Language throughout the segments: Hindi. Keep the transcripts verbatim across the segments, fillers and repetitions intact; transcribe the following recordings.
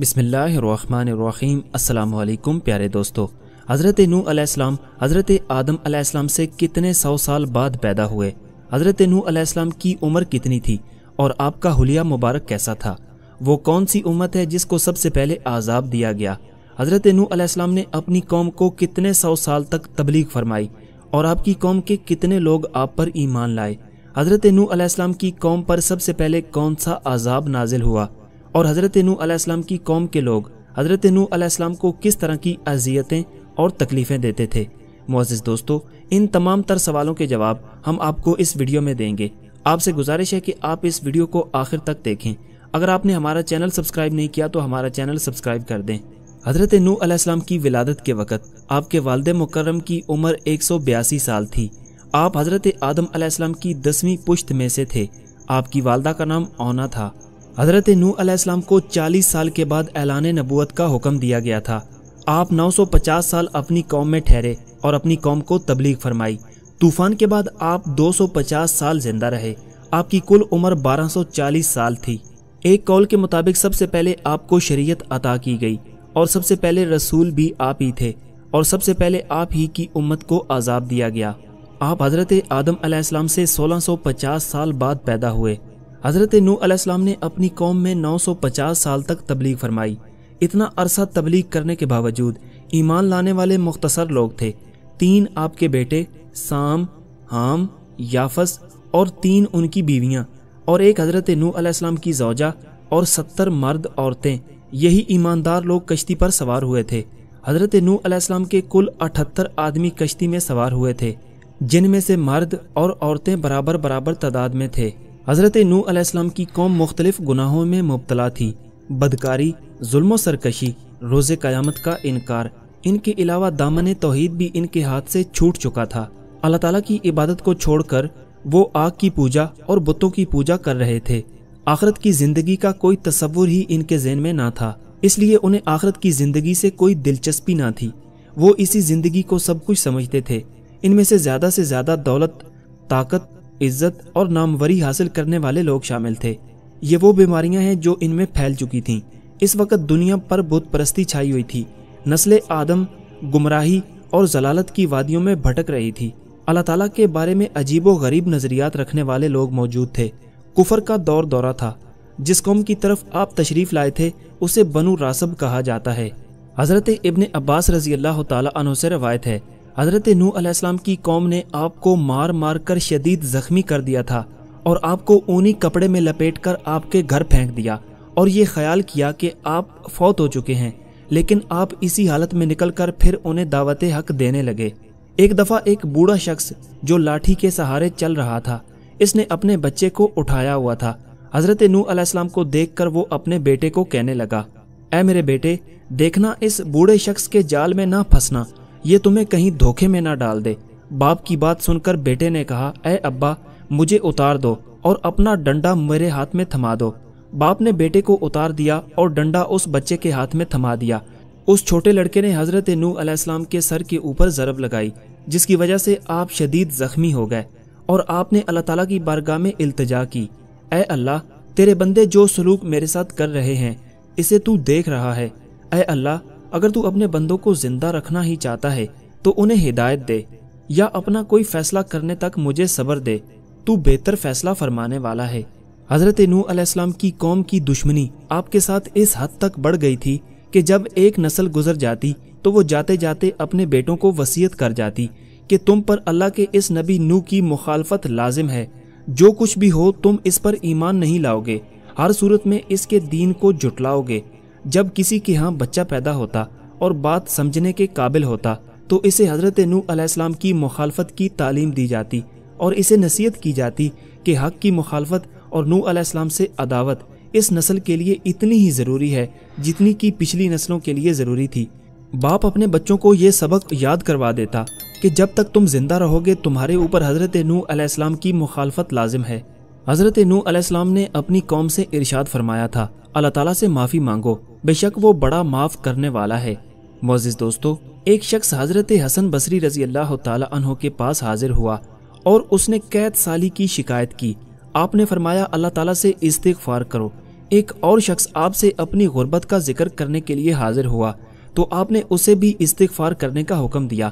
बिस्मिल्लाहिर्रहमानिर्रहीम। अस्सलाम वालेकुम प्यारे दोस्तों, हज़रत नूह अलैहिस्सलाम हज़रत आदम अलैहिस्सलाम से कितने सौ साल बाद पैदा हुए, हज़रत नूह अलैहिस्सलाम की उम्र कितनी थी और आपका हुलिया मुबारक कैसा था? वो कौन सी उम्मत है जिसको सबसे पहले आज़ाब दिया गया? हज़रत नूह अलैहिस्सलाम ने अपनी कौम को कितने सौ साल तक तबलीग फरमाई और आपकी कौम के कितने लोग आप पर ईमान लाए? हज़रत नूह अलैहिस्सलाम की कौम पर सबसे पहले कौन सा आज़ाब नाजिल हुआ और हज़रत नूह अलैहिस्सलाम की कौम के लोग हज़रत नूह अलैहिस्सलाम को किस तरह की अजियतें और तकलीफ़ें देते थे? मुअज़्ज़िज़ दोस्तों, इन तमाम तर सवालों के जवाब हम आपको इस वीडियो में देंगे। आपसे गुजारिश है कि आप इस वीडियो को आखिर तक देखें। अगर आपने हमारा चैनल सब्सक्राइब नहीं किया तो हमारा चैनल सब्सक्राइब कर दें। हज़रत नूह अलैहिस्सलाम की विलादत के वक़्त आपके वालिद मुकर्रम की उम्र एक सौ बयासी साल थी। आप हज़रत आदम अलैहिस्सलाम की दसवीं पुश्त में से थे। आपकी वालदा का नाम औना था। हज़रत नूह अलैहिस्सलाम को चालीस साल के बाद ऐलान नबूवत का हुक्म दिया गया था। आप नौ सौ पचास साल अपनी कौम में ठहरे और अपनी कौम को तबलीग फरमाई। तूफ़ान के बाद आप दो सौ पचास साल जिंदा रहे। आपकी कुल उम्र बारह सौ चालीस साल थी। एक कौल के मुताबिक सबसे पहले आपको शरीयत अता की गई और सबसे पहले रसूल भी आप ही थे और सबसे पहले आप ही की उम्मत को आज़ाब दिया गया। आप हज़रत आदम अलैहिस्सलाम से सोलह सौ पचास साल बाद पैदा हुए। हज़रत नूह अलैहिस्सलाम ने अपनी कौम में नौ सौ पचास साल तक तबलीग फरमाई। इतना अरसा तबलीग करने के बावजूद ईमान लाने वाले मुख्तसर लोग थे। तीन आपके बेटे शाम, हाम, याफस और तीन उनकी बीवियां और एक हज़रत नूह अलैहिस्सलाम की जौजा और सत्तर मर्द औरतें, यही ईमानदार लोग कश्ती पर सवार हुए थे। हज़रत नूह अलैहिस्सलाम के कुल अठहत्तर आदमी कश्ती में सवार हुए थे, जिनमें से मर्द और औरतें बराबर बराबर तादाद में थे। हज़रत नूह अलैहिस्सलाम की कौम मुख्तलिफ गुनाहों में मुबतला थी, बदकारी, जुल्मो सरकशी, रोज़े क़यामत का इनकार। इनके अलावा दामने तौहीद भी इनके हाथ से छूट चुका था। अल्लाह ताला की इबादत को छोड़कर वो आग की पूजा और बुतों की पूजा कर रहे थे। आखरत की ज़िंदगी का कोई तसव्वुर ही इनके ज़हन में ना था, इसलिए उन्हें आखरत की ज़िंदगी से कोई दिलचस्पी ना थी। वो इसी ज़िंदगी को सब कुछ समझते थे। इनमें से ज़्यादा से ज़्यादा दौलत, ताकत, इज़्ज़त और नामवरी हासिल करने वाले लोग शामिल थे। ये वो बीमारियां हैं जो इनमें फैल चुकी थीं। इस वक्त दुनिया पर बुत परस्ती छाई हुई थी। नस्ल आदम गुमराही और जलालत की वादियों में भटक रही थी। अल्लाह ताला के बारे में अजीबो गरीब नज़रियात रखने वाले लोग मौजूद थे। कुफर का दौर दौरा था। जिस कौम की तरफ आप तशरीफ़ लाए थे उसे बनु रासब कहा जाता है। हज़रत इबन अब्बास रज़ी अल्लाह ताला अन्हु से रवायत है, हज़रत नूह अलैहिस्सलाम की कौम ने आपको मार मार कर शदीद ज़ख्मी कर दिया था और आपको ऊनी कपड़े में लपेट कर आपके घर फेंक दिया और ये ख्याल किया कि आप फौत हो चुके हैं, लेकिन आप इसी हालत में निकल कर फिर उन्हें दावत हक़ देने लगे। एक दफ़ा एक बूढ़ा शख्स जो लाठी के सहारे चल रहा था, इसने अपने बच्चे को उठाया हुआ था। हज़रत नूह अलैहिस्सलाम को देख कर वो अपने बेटे को कहने लगा, ऐ मेरे बेटे, देखना इस बूढ़े शख्स के जाल में ना फंसना, ये तुम्हें कहीं धोखे में ना डाल दे। बाप की बात सुनकर बेटे ने कहा, ऐ अब्बा, मुझे उतार दो और अपना डंडा मेरे हाथ में थमा दो। बाप ने बेटे को उतार दिया और डंडा उस बच्चे के हाथ में थमा दिया। उस छोटे लड़के ने हज़रत नूह अलैहिस्सलाम के सर के ऊपर ज़रब लगाई, जिसकी वजह से आप शदीद ज़ख्मी हो गए और आपने अल्लाह ताला की बारगाह में इल्तिजा की, ऐ अल्लाह, तेरे बंदे जो सलूक मेरे साथ कर रहे हैं इसे तू देख रहा है। ऐ अल्लाह, अगर तू अपने बंदों को जिंदा रखना ही चाहता है तो उन्हें हिदायत दे या अपना कोई फैसला करने तक मुझे सब्र दे, तू बेहतर फैसला फरमाने वाला है। हज़रत नूह अलैहिस्सलाम की कौम की दुश्मनी आपके साथ इस हद तक बढ़ गई थी कि जब एक नस्ल गुजर जाती तो वो जाते जाते अपने बेटों को वसीयत कर जाती कि तुम पर अल्लाह के इस नबी नूह की मुखालफत लाजिम है। जो कुछ भी हो, तुम इस पर ईमान नहीं लाओगे, हर सूरत में इसके दीन को जुटलाओगे। जब किसी के यहाँ बच्चा पैदा होता और बात समझने के काबिल होता तो इसे हज़रत नूह अलैहिस्सलाम की मुखालफत की तालीम दी जाती और इसे नसीहत की जाती कि हक़ की मुखालफत और नूह अलैहिस्सलाम से अदावत इस नस्ल के लिए इतनी ही ज़रूरी है जितनी कि पिछली नस्लों के लिए ज़रूरी थी। बाप अपने बच्चों को ये सबक याद करवा देता कि जब तक तुम जिंदा रहोगे तुम्हारे ऊपर हज़रत नूह अलैहिस्सलाम की मुखालफत लाजिम है। हज़रत नूह अलैहिस्सलाम ने अपनी कौम से इरशाद फरमाया था, अल्लाह ताला से माफ़ी मांगो, बेशक वो बड़ा माफ़ करने वाला है। मोअज़्ज़िज़ दोस्तों, एक शख्स हज़रत हसन बसरी रज़ी अल्लाह ताला अन्हो के पास हाजिर हुआ और उसने कैद साली की शिकायत की। आपने फरमाया, अल्लाह ताला से इस्तिग़फ़ार करो, एक और शख्स आपसे अपनी गुर्बत का जिक्र करने के लिए हाजिर हुआ तो आपने उसे भी इस्तिगफार करने का हुक्म दिया।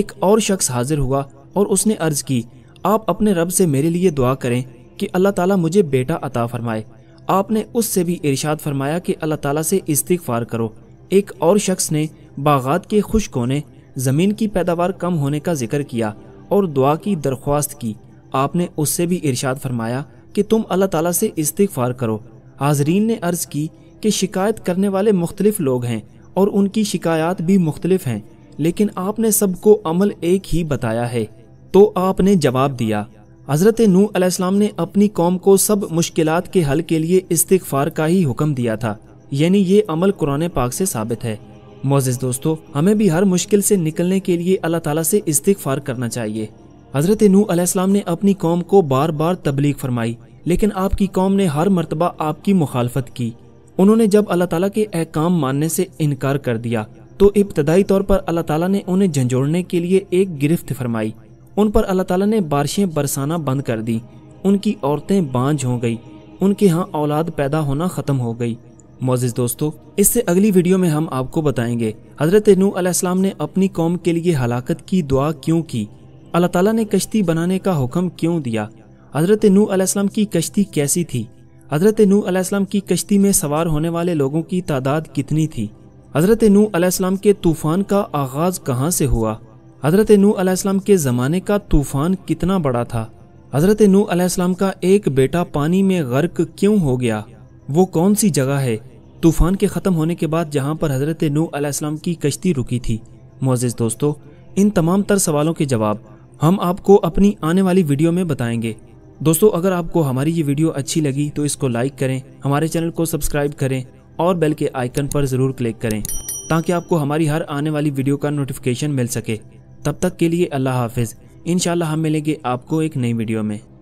एक और शख्स हाजिर हुआ और उसने अर्ज की, आप अपने रब से मेरे लिए दुआ करें कि अल्लाह ताला मुझे बेटा अता फरमाए। आपने उससे भी इरशाद फरमाया कि अल्लाह ताला से इस्तिगफार करो। एक और शख्स ने बागात के खुश्क होने, ज़मीन की पैदावार कम होने का जिक्र किया और दुआ की दरख्वास्त की। आपने उससे भी इरशाद फरमाया कि तुम अल्लाह ताला से इस्तिगफार करो। हाजरीन ने अर्ज़ की कि शिकायत करने वाले मुख्तलिफ लोग हैं और उनकी शिकायत भी मुख्तलिफ हैं, लेकिन आपने सबको अमल एक ही बताया है। तो आपने जवाब दिया। हज़रत नूह अलैहिस्सलाम ने अपनी कौम को सब मुश्किलात के हल के लिए इस्तिगफार का ही हुक्म दिया था, यानी ये अमल कुरान पाक से साबित है। मोअज़्ज़िज़ दोस्तों, हमें भी हर मुश्किल से निकलने के लिए अल्लाह ताला से इस्तिगफार करना चाहिए। हज़रत नूह अलैहिस्सलाम ने अपनी कौम को बार बार तबलीग फरमाई, लेकिन आपकी कौम ने हर मरतबा आपकी मुखालफत की। उन्होंने जब अल्लाह ताला के अहकाम मानने से इनकार कर दिया तो इब्तदाई तौर पर अल्लाह ताला ने उन्हें झंझोड़ने के लिए एक गिरफ्त फरमाई। उन पर अल्लाह ताला ने बारिशें बरसाना बंद कर दी, उनकी औरतें बांझ हो गई, उनके यहाँ औलाद पैदा होना ख़त्म हो गई। मोअज़्ज़िज़ दोस्तों, इससे अगली वीडियो में हम आपको बताएंगे हज़रत नूह अलैहिस्सलाम ने अपनी कौम के लिए हलाकत की दुआ क्यों की, अल्लाह ताला ने कश्ती बनाने का हुक्म क्यों दिया, हज़रत नूह अलैहिस्सलाम की कश्ती कैसी थी, हज़रत नूह अलैहिस्सलाम की कश्ती में सवार होने वाले लोगों की तादाद कितनी थी, हज़रत नूह अलैहिस्सलाम के तूफ़ान का आगाज़ कहाँ से हुआ, हज़रत नूह अलैहिस्सलाम के ज़माने का तूफ़ान कितना बड़ा था, हज़रत नूह अलैहिस्सलाम का एक बेटा पानी में गर्क क्यों हो गया, वो कौन सी जगह है तूफ़ान के ख़त्म होने के बाद जहाँ पर हज़रत नूह अलैहिस्सलाम की कश्ती रुकी थी। मोअज़्ज़िज़ दोस्तों, इन तमाम तर सवालों के जवाब हम आपको अपनी आने वाली वीडियो में बताएंगे। दोस्तों, अगर आपको हमारी ये वीडियो अच्छी लगी तो इसको लाइक करें, हमारे चैनल को सब्सक्राइब करें और बेल के आइकन पर ज़रूर क्लिक करें ताकि आपको हमारी हर आने वाली वीडियो का नोटिफिकेशन मिल सके। तब तक के लिए अल्लाह हाफिज़। इंशाल्लाह हम मिलेंगे आपको एक नई वीडियो में।